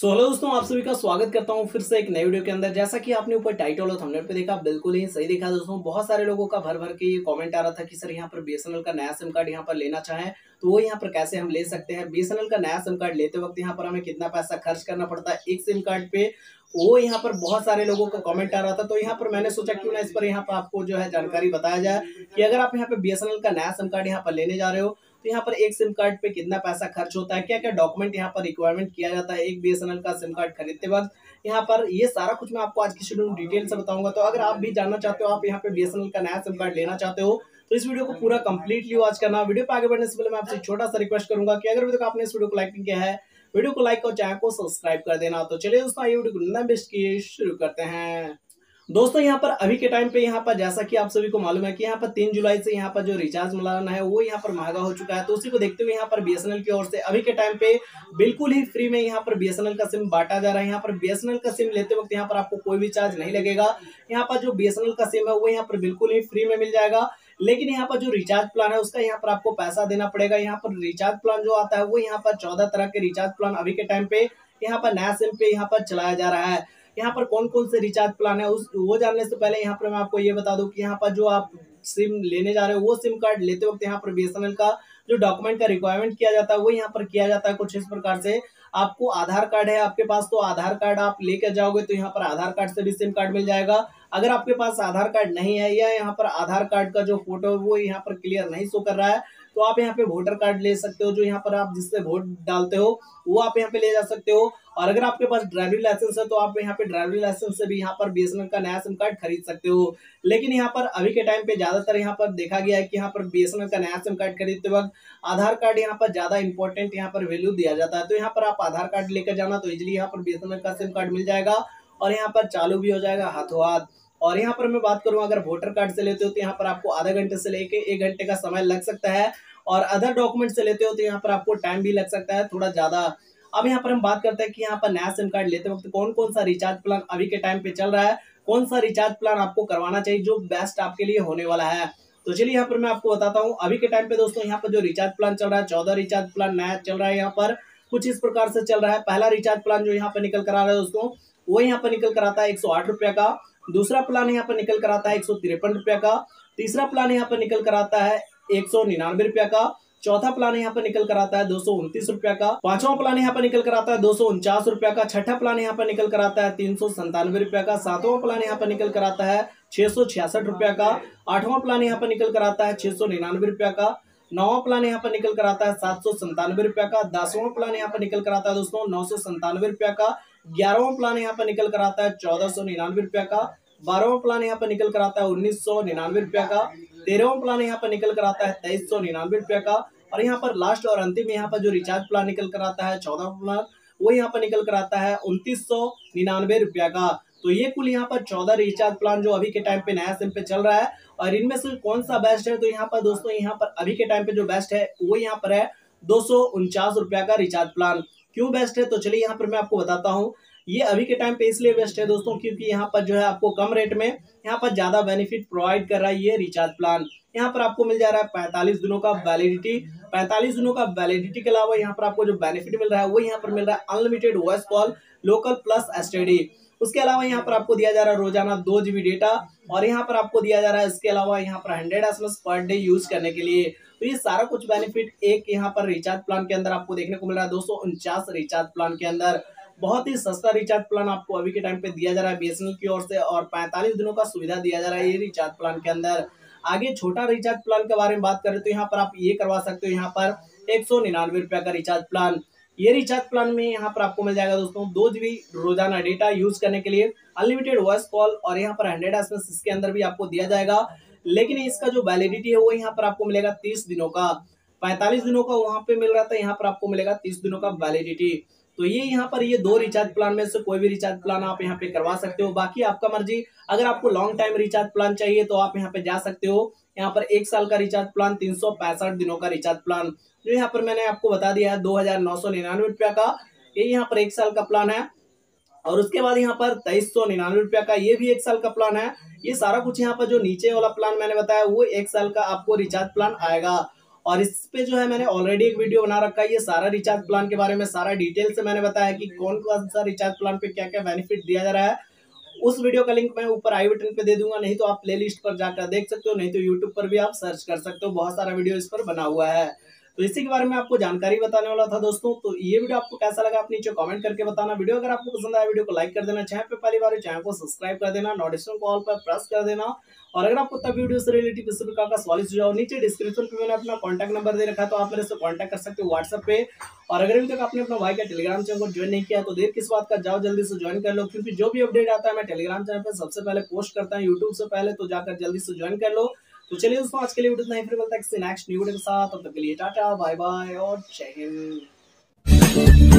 So hello दोस्तों, आप सभी का स्वागत करता हूं फिर से एक नए वीडियो के अंदर। जैसा कि आपने ऊपर टाइटल और थंबनेल पे देखा, बिल्कुल ही सही देखा दोस्तों। बहुत सारे लोगों का भर भर के ये कमेंट आ रहा था कि सर यहां पर बीएसएनएल का नया सिम कार्ड यहां पर लेना चाहें तो वो यहाँ पर कैसे हम ले सकते हैं, बीएसएनएल का नया सिम कार्ड लेते वक्त यहाँ पर हमें कितना पैसा खर्च करना पड़ता है एक सिम कार्ड पे। वो यहाँ पर बहुत सारे लोगों का कमेंट आ रहा था, तो यहाँ पर मैंने सोचा क्यों ना इस पर यहाँ पर आपको जो है जानकारी बताया जाए कि अगर आप यहाँ पर बीएसएनएल का नया सिम कार्ड यहाँ पर लेने जा रहे हो तो यहाँ पर एक सिम कार्ड पे कितना पैसा खर्च होता है, क्या क्या डॉक्यूमेंट यहाँ पर रिक्वायरमेंट किया जाता है एक बीएसएनएल का सिम कार्ड खरीदते वक्त। यहाँ पर ये सारा कुछ मैं आपको आज की शेड्यूल डिटेल से बताऊंगा। तो अगर आप भी जानना चाहते हो, आप यहाँ पे बीएसएनएल का नया सिम कार्ड लेना चाहते हो तो इस वीडियो को पूरा कंप्लीटली वॉच करना। वीडियो पर आगे बढ़ने से पहले मैं आपसे छोटा सा रिक्वेस्ट करूंगा कि अगर अभी तक आपने इस वीडियो को लाइक नहीं किया है, वीडियो को लाइक और चैनल को सब्सक्राइब कर देना। तो चलिए दोस्तों, ये वीडियो को बिना वेस्ट किए शुरू करते हैं। दोस्तों यहाँ पर अभी के टाइम पे यहाँ पर जैसा कि आप सभी को मालूम है कि यहाँ पर 3 जुलाई से यहाँ पर जो रिचार्ज मिलाना है वो यहाँ पर महंगा हो चुका है। तो उसी को देखते हुए यहाँ पर बीएसएनएल की ओर से अभी के टाइम पे बिल्कुल ही फ्री में यहाँ पर बीएसएनएल का सिम बांटा जा रहा है। यहाँ पर बीएसएनएल का सिम लेते वक्त यहाँ पर आपको कोई भी चार्ज नहीं लगेगा। यहाँ पर जो बीएसएनएल का सिम है वो यहाँ पर बिल्कुल ही फ्री में मिल जाएगा, लेकिन यहाँ पर जो रिचार्ज प्लान है उसका यहाँ पर आपको पैसा देना पड़ेगा। यहाँ पर रिचार्ज प्लान जो आता है वो यहाँ पर 14 तरह के रिचार्ज प्लान अभी के टाइम पे यहाँ पर नया सिम पे यहाँ पर चलाया जा रहा है। यहाँ पर कौन कौन से रिचार्ज प्लान है वो जानने से पहले यहाँ पर मैं आपको ये बता दूं कि यहाँ पर जो आप सिम लेने जा रहे हो वो सिम कार्ड लेते वक्त यहाँ पर बीएसएनएल का जो डॉक्यूमेंट का रिक्वायरमेंट किया जाता है वो यहाँ पर किया जाता है कुछ इस प्रकार से। आपको आधार कार्ड है आपके पास तो आधार कार्ड आप लेकर जाओगे तो यहाँ पर आधार कार्ड से भी सिम कार्ड मिल जाएगा। अगर आपके पास आधार कार्ड नहीं है या यहाँ पर आधार कार्ड का जो फोटो है वो यहाँ पर क्लियर नहीं शो कर रहा है तो आप यहाँ पे वोटर कार्ड ले सकते हो, जो यहाँ पर आप जिससे वोट डालते हो वो आप यहाँ पे ले जा सकते हो। और अगर आपके पास ड्राइविंग लाइसेंस है तो आप यहाँ पे ड्राइविंग लाइसेंस से भी यहाँ पर बीएसएनएल का नया सिम कार्ड खरीद सकते हो। लेकिन यहाँ पर अभी के टाइम पे ज्यादातर यहाँ पर देखा गया है कि यहाँ पर बीएसएनएल का नया सिम कार्ड खरीदते वक्त आधार कार्ड यहाँ पर ज्यादा इंपॉर्टेंट यहाँ पर वैल्यू दिया जाता है। तो यहाँ पर आप आधार कार्ड लेकर जाना तो इजिली यहाँ पर बीएसएनएल का सिम कार्ड मिल जाएगा और यहाँ पर चालू भी हो जाएगा हाथों हाथ। और यहाँ पर मैं बात करूँ अगर वोटर कार्ड से लेते हो तो यहाँ पर आपको आधा घंटे से लेके 1 घंटे का समय लग सकता है, और अदर डॉक्यूमेंट से लेते हो तो यहाँ पर आपको टाइम भी लग सकता है थोड़ा ज़्यादा। अब यहाँ पर हम बात करते हैं कि यहाँ पर नया सिम कार्ड लेते वक्त कौन कौन सा रिचार्ज प्लान अभी के टाइम पे चल रहा है, कौन सा रिचार्ज प्लान आपको करवाना चाहिए जो बेस्ट आपके लिए होने वाला है। तो चलिए यहाँ पर मैं आपको बताता हूँ। अभी के टाइम पे दोस्तों यहाँ पर जो रिचार्ज प्लान चल रहा है 14 रिचार्ज प्लान नया चल रहा है, यहाँ पर कुछ इस प्रकार से चल रहा है। पहला रिचार्ज प्लान जो यहाँ पर निकल कर आ रहा है दोस्तों वो यहाँ पर निकल कर आता है 108 रुपये का। दूसरा प्लान यहाँ पर निकल कर आता है 153 रुपये का। तीसरा प्लान यहाँ पर निकल कर आता है 199 रुपये का। चौथा प्लान यहाँ पर निकल कर आता है 229 रुपये का। पांचवा प्लान यहाँ पर निकल कर आता है 249 रुपये का। छठा प्लान यहाँ पर निकल कर आता है 397 रुपये का। सातवां प्लान यहाँ पर निकल कर आता है 666 रुपये का। आठवां प्लान यहाँ पर निकल कर आता है 699 रुपये का। नौवां प्लान यहाँ पर निकल कर आता है 797 रुपये का। 10वां प्लान यहाँ पर निकल कर आता है दोस्तों 997 रुपये का। 11वां प्लान यहाँ पर निकल कर आता है 1499 रुपये का। 12वां प्लान यहाँ पर निकल कर आता है 1999 रुपये का। 13वां प्लान यहाँ पर निकल कर आता है 2399 रुपये का। और यहाँ पर लास्ट और अंतिम यहाँ पर जो रिचार्ज प्लान निकल कर आता है 14वां प्लान वो यहाँ पर निकल कर आता है 2999 रुपये का। तो ये कुल यहाँ पर 14 रिचार्ज प्लान जो अभी के टाइम पे नया सिम पे चल रहा है, और इनमें से कौन सा बेस्ट है तो यहाँ पर दोस्तों यहाँ पर अभी के टाइम पे जो बेस्ट है वो यहाँ पर है 249 रुपये का रिचार्ज प्लान। क्यों बेस्ट है तो चलिए यहाँ पर मैं आपको बताता हूँ। ये अभी के टाइम पे इसलिए बेस्ट है दोस्तों क्योंकि यहाँ पर जो है आपको कम रेट में यहाँ पर ज़्यादा बेनिफिट प्रोवाइड कर रहा है ये रिचार्ज प्लान। यहाँ पर आपको मिल जा रहा है 45 दिनों का वैलिडिटी। 45 दिनों का वैलिडिटी के अलावा यहाँ पर आपको जो बेनिफिट मिल रहा है वो यहाँ पर मिल रहा है unlimited voice call, local plus STD. उसके अलावा यहाँ पर आपको दिया जा रहा है रोजाना 2 GB डेटा, और यहाँ पर आपको दिया जा रहा है इसके अलावा यहाँ पर 100 SMS पर डे यूज करने के लिए। तो ये सारा कुछ बेनिफिट एक यहाँ पर रिचार्ज प्लान के अंदर आपको देखने को मिल रहा है 249 रिचार्ज प्लान के अंदर। बहुत ही सस्ता रिचार्ज प्लान आपको अभी के टाइम पे दिया जा रहा है बीएसएनएल की ओर से, और 45 दिनों का सुविधा दिया जा रहा है ये रिचार्ज प्लान के अंदर। आगे छोटा रिचार्ज प्लान के बारे में बात करें तो यहाँ पर आप ये करवा सकते हो यहाँ पर 199 रुपये का रिचार्ज प्लान। ये रिचार्ज प्लान में यहाँ पर आपको मिल जाएगा दोस्तों 2 GB रोजाना डेटा यूज करने के लिए, अनलिमिटेड वॉइस कॉल, और यहाँ पर 100 SMS इसके अंदर भी आपको दिया जाएगा। लेकिन इसका जो वैलिडिटी है वो यहाँ पर आपको मिलेगा 30 दिनों का। 45 दिनों का वहाँ पे मिल रहा था, यहाँ पर आपको मिलेगा 30 दिनों का वैलिडिटी। तो ये यहाँ पर ये 2 रिचार्ज प्लान में से कोई भी रिचार्ज प्लान आप यहाँ पे करवा सकते हो, बाकी आपका मर्जी। अगर आपको लॉन्ग टाइम रिचार्ज प्लान चाहिए तो आप यहाँ पे जा सकते हो। यहाँ पर 1 साल का रिचार्ज प्लान, 365 दिनों का रिचार्ज प्लान जो यहाँ पर मैंने आपको बता दिया है 2999 रुपये का, ये यहाँ पर 1 साल का प्लान है। और उसके बाद यहाँ पर 2399 रुपये का, ये भी 1 साल का प्लान है। ये सारा कुछ यहाँ पर जो नीचे वाला प्लान मैंने बताया वो 1 साल का आपको रिचार्ज प्लान आएगा। और इस पे जो है मैंने ऑलरेडी एक वीडियो बना रखा है, ये सारा रिचार्ज प्लान के बारे में सारा डिटेल से मैंने बताया कि कौन कौन सा रिचार्ज प्लान पे क्या क्या बेनिफिट दिया जा रहा है। उस वीडियो का लिंक मैं ऊपर आई बटन पे दे दूंगा, नहीं तो आप प्लेलिस्ट पर जाकर देख सकते हो, नहीं तो यूट्यूब पर भी आप सर्च कर सकते हो, बहुत सारा वीडियो इस पर बना हुआ है। तो इसी के बारे में आपको जानकारी बताने वाला था दोस्तों। तो ये वीडियो आपको कैसा लगा आप नीचे कमेंट करके बताना। वीडियो अगर आपको पसंद आया वीडियो को लाइक कर देना, चैनल पे पहली बार चैनल को सब्सक्राइब कर देना, नोटिफिकेशन कॉल पर प्रेस कर देना। और अगर आपको तब वीडियो से रिलेटेड किसी प्रकार का सवाल सुझाव, नीचे डिस्क्रिप्शन पे मैंने अपना कॉन्टैक्ट नंबर दे रखा है, तो आप मेरे से कॉन्टैक्ट कर सकते हो व्हाट्सएप पे। और अगर अभी तक आपने अपना भाई का टेलीग्राम चैनल को ज्वाइन नहीं किया तो देर किस बात का, जाओ जल्दी से ज्वाइन कर लो, क्योंकि जो भी अपडेट आता है मैं टेलीग्राम चैनल पर सबसे पहले पोस्ट करता हूँ यूट्यूब से पहले, तो जाकर जल्दी से ज्वाइन कर लो। तो चलिए दोस्तों, आज के लिए वीडियो इतना ही, फिर मिलते हैं किसी नेक्स्ट न्यू वीडियो के साथ। तब तक के लिए टाटा, बाय बाय और जय हिंद।